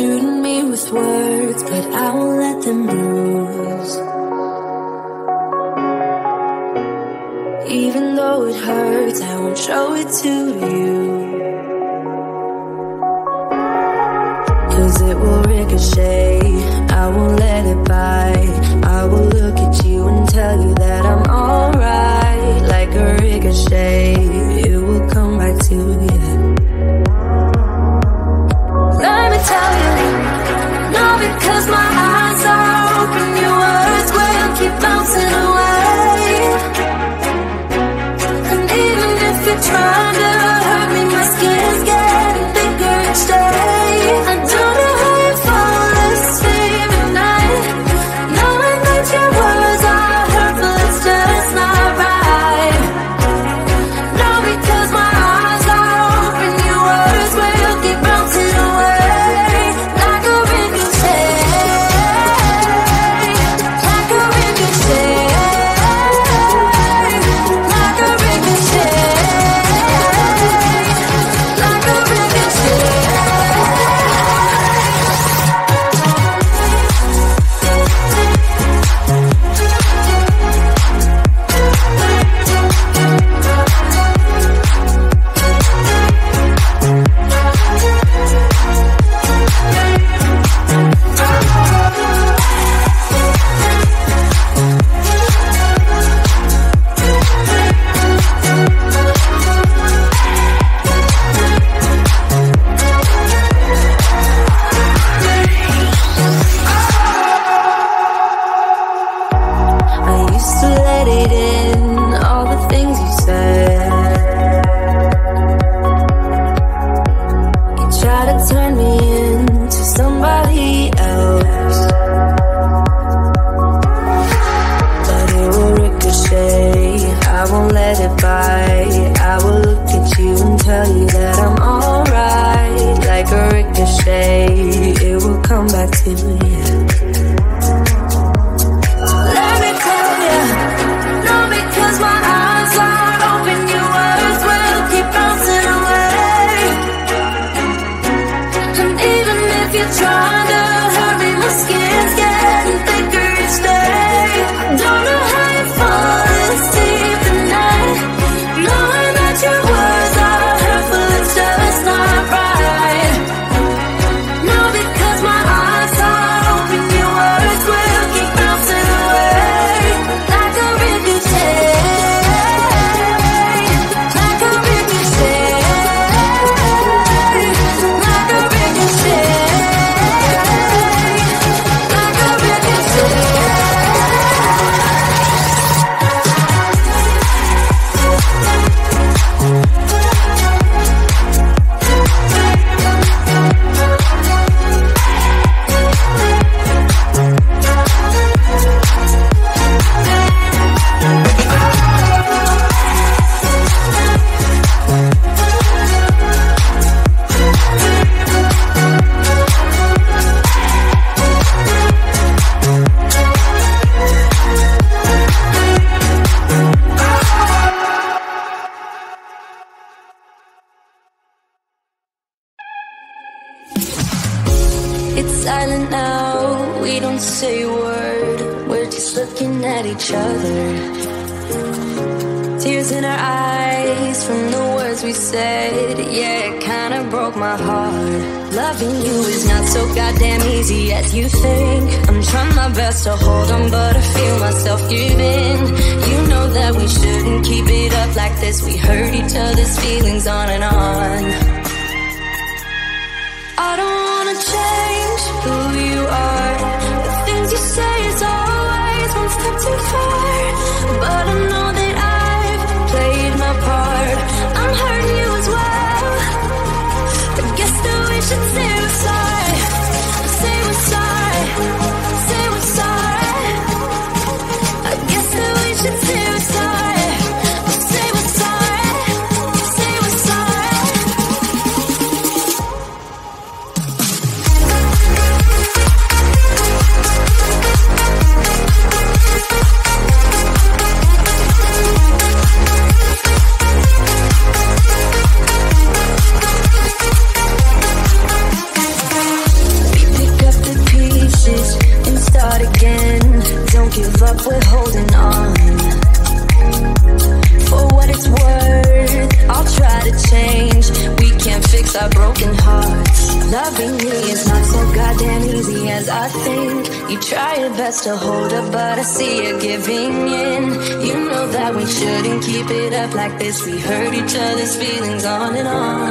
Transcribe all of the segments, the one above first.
shooting me with words, but I won't let them bruise. Even though it hurts, I won't show it to you. Cause it will ricochet, I won't let it bite. I will look at you and tell you that I'm alright. Like a ricochet, it will come back to you. Let me tell you, no, because my eyes are open, your words will keep bouncing away. And even if you're trying to hurt me, my skin's getting thicker each day. I don't know how you fall asleep at night, knowing that your words are hurtful, it's just not right. No, because my eyes are open, your words will keep bouncing away. our broken hearts. Loving me is not so goddamn easy as I think. You try your best to hold up, but I see you giving in. You know that we shouldn't keep it up like this. We hurt each other's feelings on and on.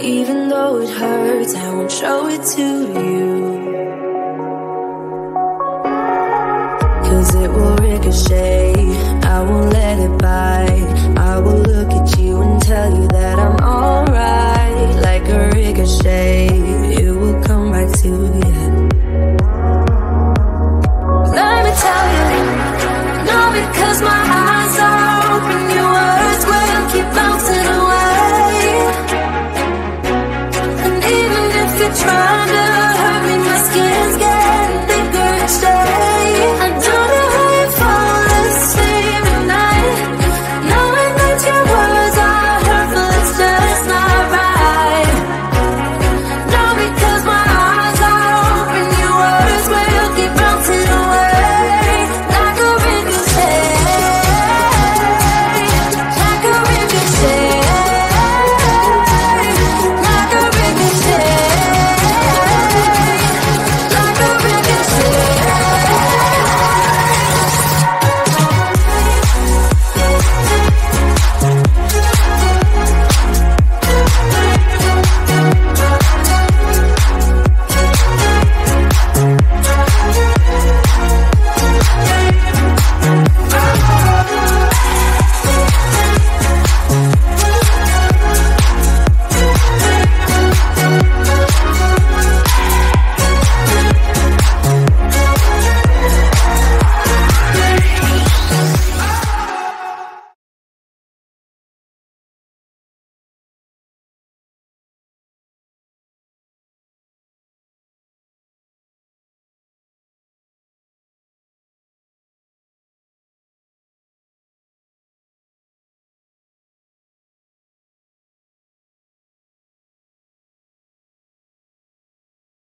Even though it hurts, I won't show it to you. Cause it will ricochet, I won't let it by.